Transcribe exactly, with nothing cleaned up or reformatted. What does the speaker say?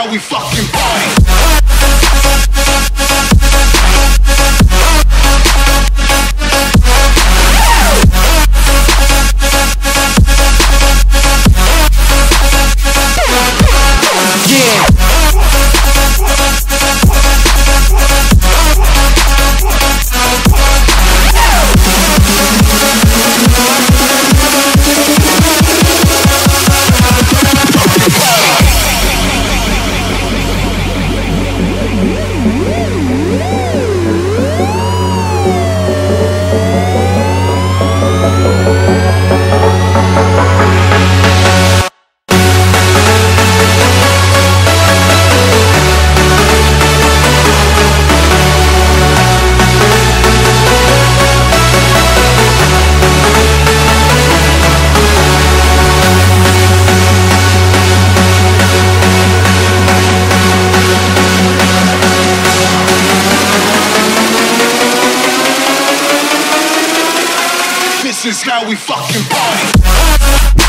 how we fucking party. This is how we fucking party.